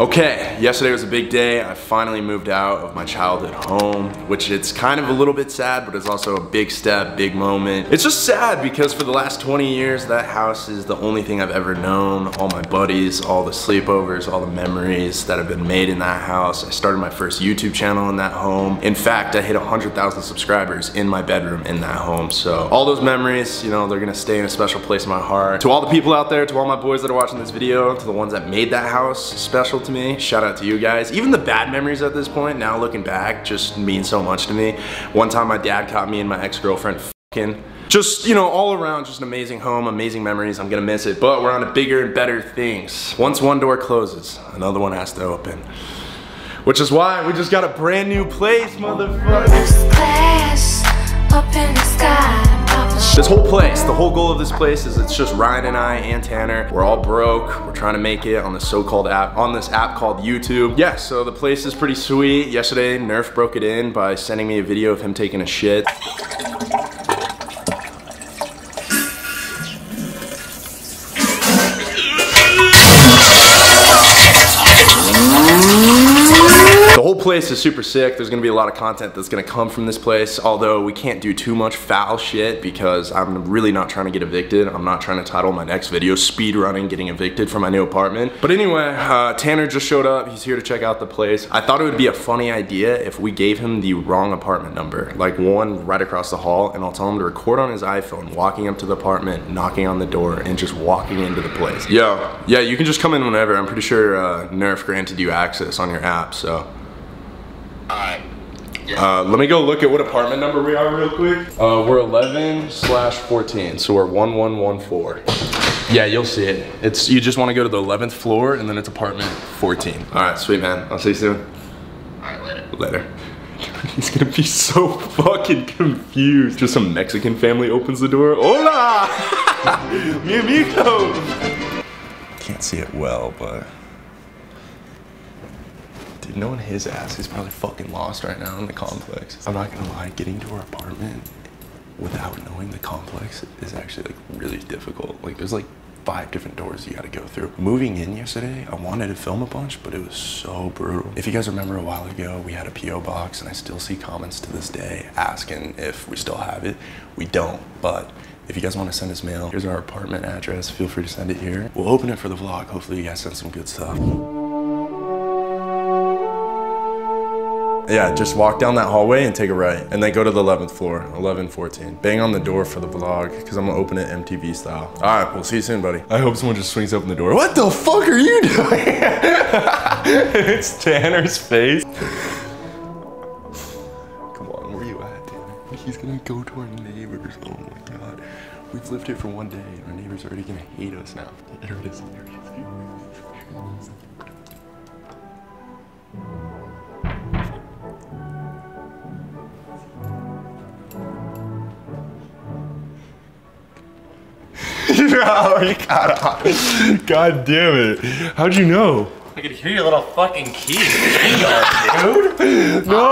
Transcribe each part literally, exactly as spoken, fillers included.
Okay, yesterday was a big day. I finally moved out of my childhood home, which it's kind of a little bit sad, but it's also a big step, big moment. It's just sad because for the last twenty years, that house is the only thing I've ever known. All my buddies, all the sleepovers, all the memories that have been made in that house. I started my first YouTube channel in that home. In fact, I hit one hundred thousand subscribers in my bedroom in that home. So all those memories, you know, they're gonna stay in a special place in my heart. To all the people out there, to all my boys that are watching this video, to the ones that made that house special to me. Shout out to you guys. Even the bad memories at this point, now looking back, just mean so much to me. One time my dad caught me and my ex-girlfriend fucking. Just, you know, all around, just an amazing home, amazing memories. I'm gonna miss it, but we're on to bigger and better things. Once one door closes, another one has to open. Which is why we just got a brand new place, motherfucker. This whole place, the whole goal of this place is it's just Ryan and I and Tanner. We're all broke. We're trying to make it on this so-called app, on this app called YouTube. Yeah, so the place is pretty sweet. Yesterday, Nerf broke it in by sending me a video of him taking a shit. Place is super sick. There's gonna be a lot of content that's gonna come from this place, although we can't do too much foul shit because I'm really not trying to get evicted. I'm not trying to title my next video speed running getting evicted from my new apartment. But anyway, uh, Tanner just showed up. He's here to check out the place. I thought it would be a funny idea if we gave him the wrong apartment number, like one right across the hall, and I'll tell him to record on his iPhone walking up to the apartment, knocking on the door, and just walking into the place. Yo, yeah, you can just come in whenever. I'm pretty sure uh, Nerf granted you access on your app, so. Uh, let me go look at what apartment number we are real quick. Uh, we're eleven slash fourteen, so we're one one one four. Yeah, you'll see it. It's you just want to go to the eleventh floor, and then it's apartment fourteen. All right, sweet man. I'll see you soon. All right, later. Later. He's gonna be so fucking confused. Just some Mexican family opens the door. Hola, mi amigo. Can't see it well, but. Dude, knowing his ass, he's probably fucking lost right now in the complex. I'm not gonna lie, getting to our apartment without knowing the complex is actually like really difficult. Like there's like five different doors you gotta go through. Moving in yesterday, I wanted to film a bunch, but it was so brutal. If you guys remember a while ago, we had a P O box and I still see comments to this day asking if we still have it. We don't, but if you guys want to send us mail, here's our apartment address. Feel free to send it here. We'll open it for the vlog. Hopefully you guys send some good stuff. Yeah, just walk down that hallway and take a right. And then go to the eleventh floor, eleven fourteen. Bang on the door for the vlog, because I'm gonna open it M T V style. All right, we'll see you soon, buddy. I hope someone just swings open the door. What the fuck are you doing? It's Tanner's face. Come on, where you at, Tanner? He's gonna go to our neighbors, oh my God. We've lived here for one day, and our neighbors are already gonna hate us now. There it is, there it is, there it is. Oh, you got off. God damn it. How'd you know? I could hear your little fucking keys. Dude. No.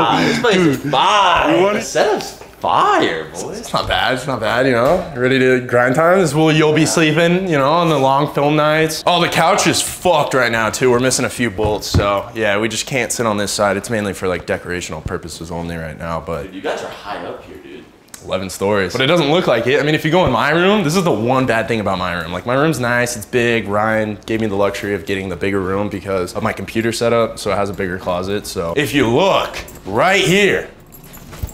Ah, this place dude. Is fire. The setup's fire, boys. It's not bad. It's not bad, you know. You ready to grind time? This is where you'll be sleeping, you know, on the long film nights. Oh, the couch is fucked right now, too. We're missing a few bolts, so yeah, we just can't sit on this side. It's mainly for like decorational purposes only right now, but. Dude, you guys are high up here, dude. eleven stories, but it doesn't look like it. I mean, if you go in my room, this is the one bad thing about my room. Like my room's nice, it's big. Ryan gave me the luxury of getting the bigger room because of my computer setup, so it has a bigger closet. So if you look right here,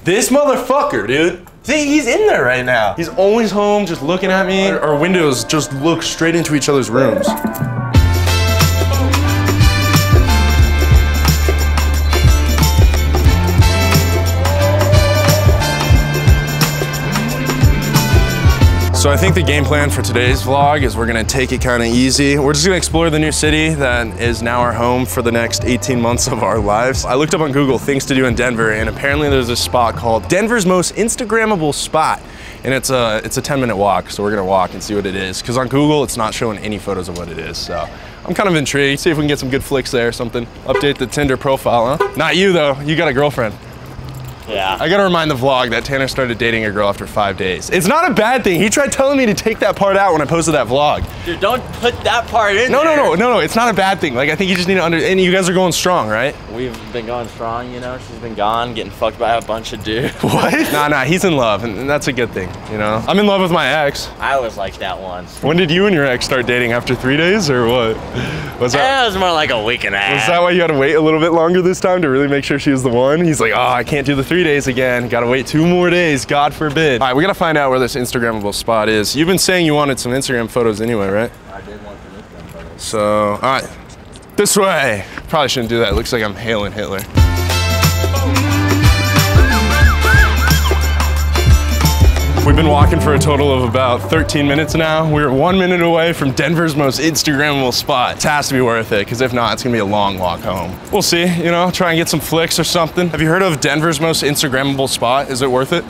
this motherfucker, dude. See, he's in there right now. He's always home just looking at me. Our, our windows just look straight into each other's rooms. So I think the game plan for today's vlog is we're gonna take it kind of easy. We're just gonna explore the new city that is now our home for the next eighteen months of our lives. I looked up on Google things to do in Denver, and apparently there's a spot called Denver's most Instagrammable spot. And it's a, it's a ten minute walk, so we're gonna walk and see what it is. Cause on Google, it's not showing any photos of what it is, so. I'm kind of intrigued. See if we can get some good flicks there or something. Update the Tinder profile, huh? Not you though, you got a girlfriend. Yeah. I gotta remind the vlog that Tanner started dating a girl after five days. It's not a bad thing. He tried telling me to take that part out when I posted that vlog. Dude, don't put that part in. No, there. no, no, no, no. It's not a bad thing. Like, I think you just need to under. And you guys are going strong, right? We've been going strong, you know. She's been gone, getting fucked by a bunch of dudes. What? Nah, nah. He's in love, and that's a good thing, you know. I'm in love with my ex. I was like that once. When did you and your ex start dating? After three days, or what? Was that? Yeah, it was more like a week and a half. Was that why you had to wait a little bit longer this time to really make sure she was the one? He's like, oh, I can't do the three days again. Gotta wait two more days, God forbid. All right, we gotta find out where this Instagrammable spot is. You've been saying you wanted some Instagram photos anyway, right? I did want some Instagram photos. So, all right, this way. Probably shouldn't do that. It looks like I'm hailing Hitler. We've been walking for a total of about thirteen minutes now. We're one minute away from Denver's most Instagrammable spot. It has to be worth it, because if not, it's gonna be a long walk home. We'll see, you know, try and get some flicks or something. Have you heard of Denver's most Instagrammable spot? Is it worth it?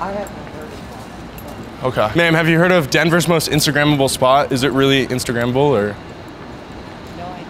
I haven't heard of it. Okay. Ma'am, have you heard of Denver's most Instagrammable spot? Is it really Instagrammable, or? No idea.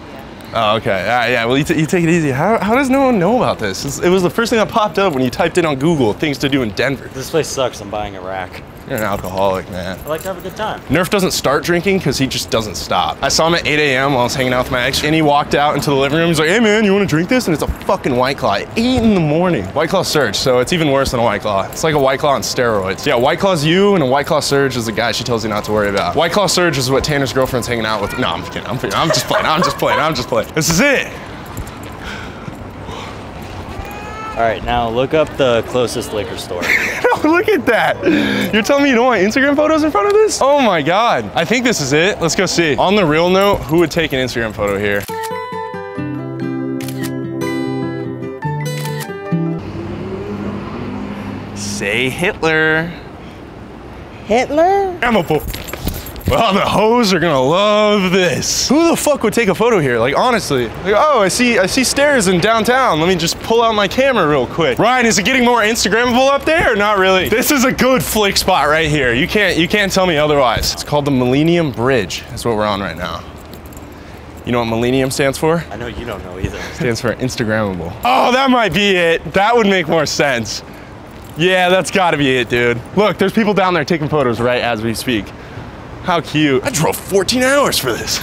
Oh, okay. All right, yeah, well, you, t you take it easy. How, how does no one know about this? It's, it was the first thing that popped up when you typed in on Google, things to do in Denver. This place sucks. I'm buying a rack. You're an alcoholic, man. I like to have a good time. Nerf doesn't start drinking because he just doesn't stop. I saw him at eight A M while I was hanging out with my ex, and he walked out into the living room. He's like, hey, man, you want to drink this? And it's a fucking White Claw at eight in the morning. White Claw Surge, so it's even worse than a White Claw. It's like a White Claw on steroids. Yeah, White Claw's you, and a White Claw Surge is the guy she tells you not to worry about. White Claw Surge is what Tanner's girlfriend's hanging out with. No, I'm kidding. I'm, I'm just playing. I'm just playing. I'm just playing. This is it. All right, now look up the closest liquor store. No, look at that. You're telling me you don't want Instagram photos in front of this? Oh my God. I think this is it. Let's go see. On the real note, who would take an Instagram photo here? Say Hitler. Hitler? I'm a fool. Well, the hoes are gonna love this. Who the fuck would take a photo here? Like, honestly. Like, oh, I see I see stairs in downtown. Let me just pull out my camera real quick. Ryan, is it getting more Instagrammable up there or not really? This is a good flick spot right here. You can't you can't tell me otherwise. It's called the Millennium Bridge. That's what we're on right now. You know what Millennium stands for? I know you don't know either. It stands for Instagrammable. Oh, that might be it. That would make more sense. Yeah, that's gotta be it, dude. Look, there's people down there taking photos right as we speak. How cute. I drove fourteen hours for this.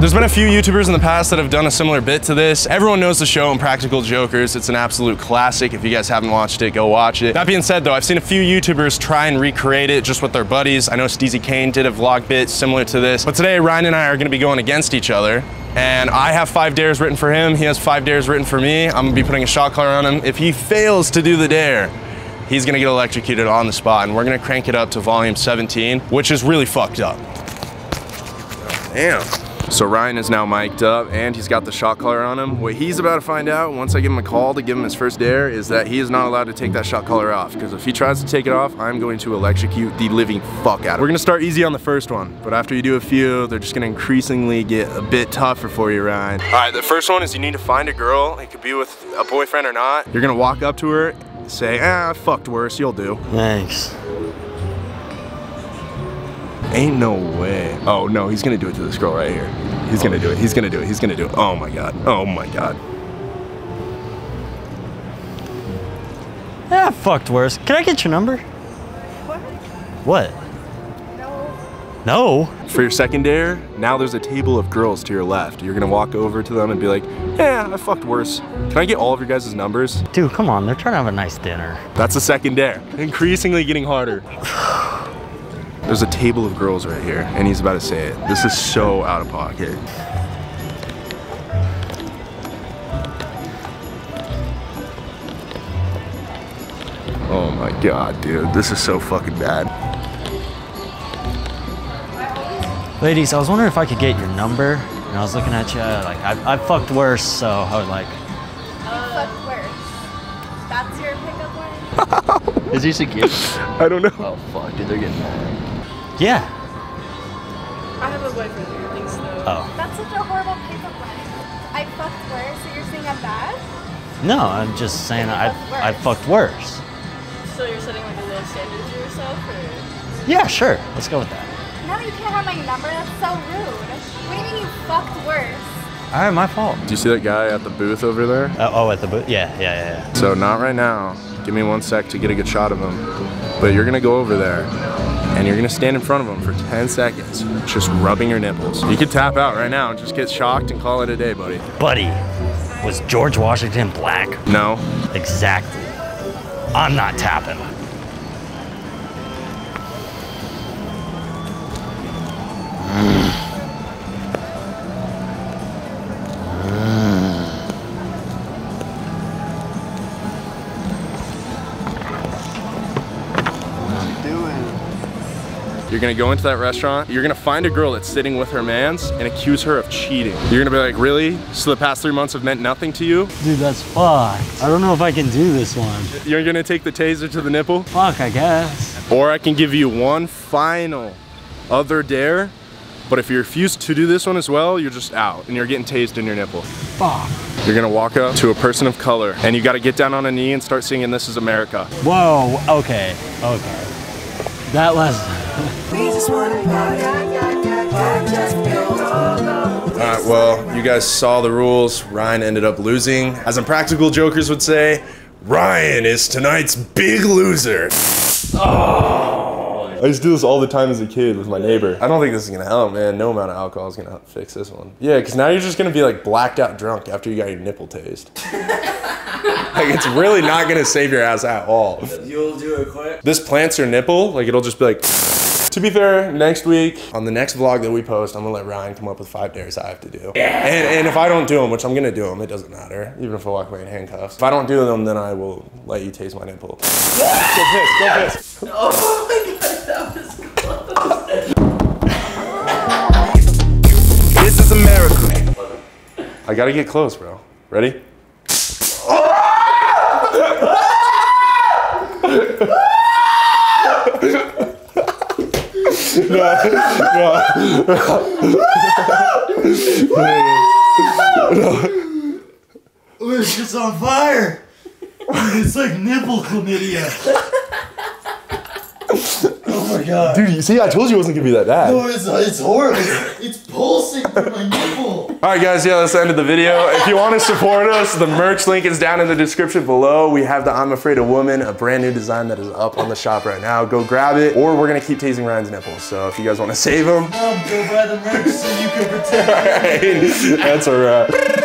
There's been a few YouTubers in the past that have done a similar bit to this. Everyone knows the show Impractical Jokers. It's an absolute classic. If you guys haven't watched it, go watch it. That being said though, I've seen a few YouTubers try and recreate it just with their buddies. I know Steezy Kane did a vlog bit similar to this, but today Ryan and I are gonna be going against each other. And I have five dares written for him. He has five dares written for me. I'm gonna be putting a shot collar on him. If he fails to do the dare, he's gonna get electrocuted on the spot, and we're gonna crank it up to volume seventeen, which is really fucked up. Damn. So Ryan is now mic'd up, and he's got the shot collar on him. What he's about to find out, once I give him a call to give him his first dare, is that he is not allowed to take that shot collar off, because if he tries to take it off, I'm going to electrocute the living fuck out of him. We're gonna start easy on the first one, but after you do a few, they're just gonna increasingly get a bit tougher for you, Ryan. All right, the first one is you need to find a girl. It could be with a boyfriend or not. You're gonna walk up to her, say, ah, I fucked worse, you'll do. Thanks. Ain't no way. Oh no, he's gonna do it to this girl right here. He's oh. gonna do it, he's gonna do it, he's gonna do it. Oh my God, oh my God. Ah, fucked worse. Can I get your number? What? What? No. For your second dare, now there's a table of girls to your left. You're gonna walk over to them and be like, yeah, I fucked worse. Can I get all of your guys' numbers? Dude, come on, they're trying to have a nice dinner. That's the second dare. Increasingly getting harder. There's a table of girls right here, and he's about to say it. This is so out of pocket. Oh my God, dude, this is so fucking bad. Ladies, I was wondering if I could get your number, and I was looking at you, like, I, I fucked worse, so I was like... Uh, fucked worse. That's your pickup line? Is he secure? I don't know. Oh, fuck, dude, they're getting mad. Yeah. I have a boyfriend who thinks so. Oh. That's such a horrible pickup line. I fucked worse, so you're saying I'm bad? No, I'm just saying I, I, I fucked worse. So you're setting, like, a low standard for yourself, or...? Yeah, sure. Let's go with that. No, you can't have my number, that's so rude. What do you mean you fucked worse? All right, my fault. Do you see that guy at the booth over there? Uh, oh, at the booth? Yeah, yeah, yeah, yeah. So not right now. Give me one sec to get a good shot of him. But you're gonna go over there, and you're gonna stand in front of him for ten seconds, just rubbing your nipples. You could tap out right now and just get shocked and call it a day, buddy. Buddy, was George Washington black? No. Exactly. I'm not tapping. You're gonna go into that restaurant, you're gonna find a girl that's sitting with her mans and accuse her of cheating. You're gonna be like, really? So the past three months have meant nothing to you? Dude, that's fucked. I don't know if I can do this one. You're gonna take the taser to the nipple? Fuck, I guess. Or I can give you one final other dare, but if you refuse to do this one as well, you're just out and you're getting tased in your nipple. Fuck. You're gonna walk up to a person of color and you gotta get down on a knee and start singing This Is America. Whoa, okay, okay. That was... Alright, well, you guys saw the rules. Ryan ended up losing. As Impractical Jokers would say, Ryan is tonight's big loser. Oh. I used to do this all the time as a kid with my neighbor. I don't think this is gonna help, man. No amount of alcohol is gonna help fix this one. Yeah, because now you're just gonna be like blacked out drunk after you got your nipple tased. Like, it's really not gonna save your ass at all. You'll do it quick. This plants your nipple, like it'll just be like... To be fair, next week, on the next vlog that we post, I'm gonna let Ryan come up with five dares I have to do. Yeah. And, and if I don't do them, which I'm gonna do them, it doesn't matter, even if I walk away in handcuffs. If I don't do them, then I will let you taste my nipple. Go piss, go piss. Oh my god, that was close. This is America. I gotta get close, bro. Ready? No, no, no. It's just on fire. It's like nipple chlamydia. Oh my god. Dude, you see, I told you it wasn't gonna be that bad. No, it's, it's horrible. It's pulsing through my nipple. Alright guys, yeah, that's the end of the video. If you want to support us, the merch link is down in the description below. We have the I'm Afraid of Woman, a brand new design that is up on the shop right now. Go grab it, or we're gonna keep tasing Ryan's nipples. So if you guys want to save them, Mom, go buy the merch so you can protect. Alright, that's a wrap.